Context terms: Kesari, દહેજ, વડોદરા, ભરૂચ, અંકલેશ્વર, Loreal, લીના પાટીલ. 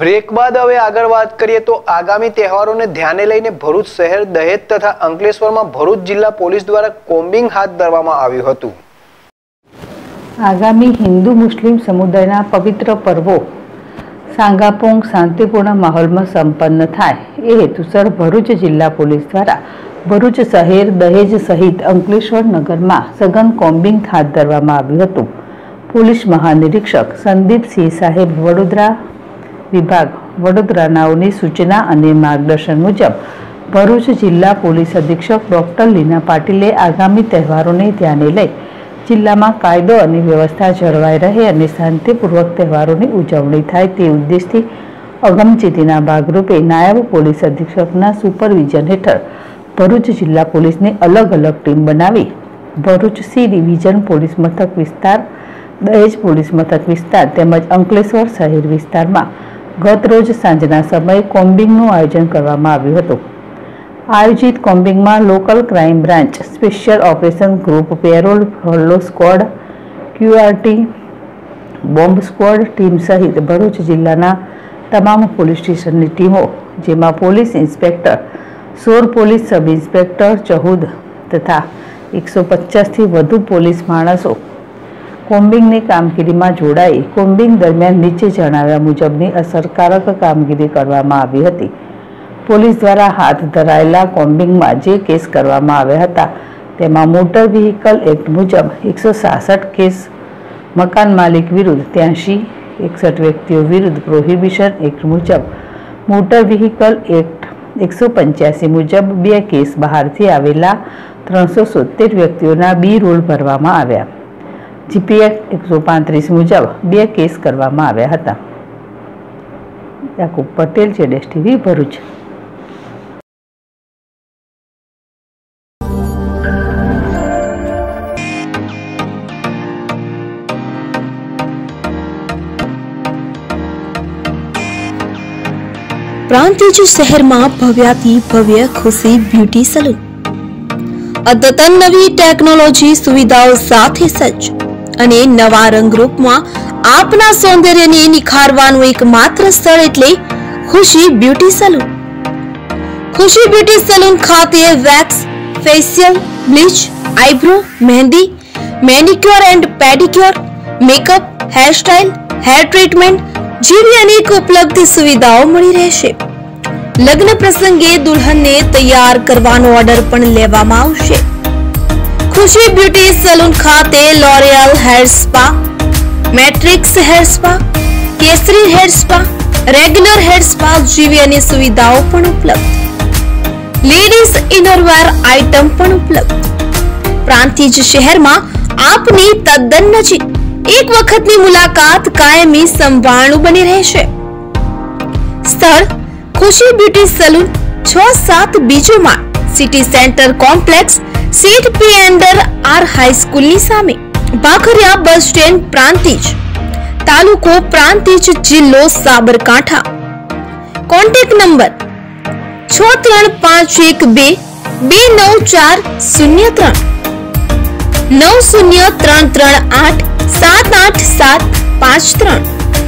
Break બાદ હવે આગળ વાત કરીએ તો આગામી તહેવારોને ધ્યાને લઈને ભરૂચ શહેર, દહેજ તથા અંકલેશ્વરમાં ભરૂચ જિલ્લા પોલીસ દ્વારા કોમ્બિંગ હાથ ધરવામાં આવ્યું હતું. આગામી હિન્દુ મુસ્લિમ સમુદાયના પવિત્ર પર્વો સાંગાપોંગ શાંતિપૂર્ણ માહોલમાં સંપન્ન થાય એ હેતુસર ભરૂચ જિલ્લા પોલીસ દ્વારા ભરૂચ શહેર, દહેજ સહિત અંકલેશ્વર નગરમાં સઘન કોમ્બિંગ હાથ ધરવામાં આવ્યું હતું. પોલીસ મહાનિરીક્ષક સંદીપ સી સાહેબ વડોદરા विभाग वडोदरानाओनी सूचना अने मार्गदर्शन मुजब भरूच जिला पोलीस अधीक्षक डॉक्टर लीना पाटीले आगामी तहेवारोने ध्याने लई जिल्लामां कायदो अने व्यवस्था जळवाई रहे अने शांतिपूर्वक तहेवारोनी उजवणी थाय ते उद्देशथी अगमचेतीना भागरूपे नायब पोलीस अधीक्षकना सुपरविजन हेठळ भरूच जिल्ला पोलीसने अलग अलग टीम बनावी भरूच सी डिविजन पोलीस मथक विस्तार, दहेज पोलीस मथक विस्तार तेमज अंकलेश्वर शहेर विस्तारमां गत रोज सांजना समय कोम्बिंगनुं आयोजन करवामां आव्युं हतुं. आयोजित कोम्बिंगमां local crime branch, special operation group, parole, हल्लो squad, QRT, bomb squad team सहित भरूच जिल्लाना तमाम पोलीस स्टेशननी टीमों जेमां police inspector, 16 police sub inspector, 14 तथा 150 थी वधु पोलीस माणसों कोम्बिंगनी कामगीरीमां जोडाई. कोम्बिंग दरमियान नीचे जणाव्या मुजबनी असरकारक कामगीरी करवामां आवी हती. पोलीस द्वारा हाथ धरायेला कोम्बिंगमां जे केस करवामां आव्या हता तेमां मोटर व्हीकल एक्ट मुजब 166 केस, मकान मालिक विरुद्ध 83, 61 व्यक्तिओ विरुद्ध प्रोहिबिशन एक्ट मुजब मोटर व्हीकल एक्ट 185 मुजब 2 केस, बहारथी आवेला 370 व्यक्तिओना बी रोल भरवामां आव्या. जीपीएक्ट 135 मुजब 2 केस करवामां आव्या हता. याकूब पटेल, जेडेस टीवी, भरूच. प्रांतिज शहर में भव्याती भव्य खुशी ब्यूटी सलून अद्यतन नवी टेक्नोलॉजी सुविधाओं साथ सज्ज અને નવા રંગરૂપમાં આપના સૌંદર્યને નિખારવાનું એકમાત્ર સ્થળ એટલે Khushi beauty salon. Khushi beauty salon ખાતે wax, facial, bleach, eyebrow, mehndi, manicure and pedicure, makeup, hairstyle, hair treatment જેવી અનેક ઉપલબ્ધ સુવિધાઓ મળી રહેશે. લગ્ન પ્રસંગે દુલ્હનને તૈયાર કરવાનો ઓર્ડર પણ લેવામાં આવશે. खुशी ब्यूटी सलून खाते L'Oreal hair spa, Matrix hair spa, Kesari hair spa, regular hair spa जीवी अन्य सुविधाओं पण उपलब्ध. लेडीज इनरवेर आइटम पण उपलब्ध. प्रांतिज शहर में आपनी तद्दन नजीक एक वखतनी मुलाकात कायमी संभाळणुं बनी रहेशे. स्थळ खुशी ब्यूटी सलून 6-7 बीजो माळ, city centre complex, Seth P under R high school नी सामे, बाखरिया बस स्टैंड, प्रांतिज, तालुको प्रांतिज, जिल्लो साबरकांठा. Contact number 6351229403 9033878753.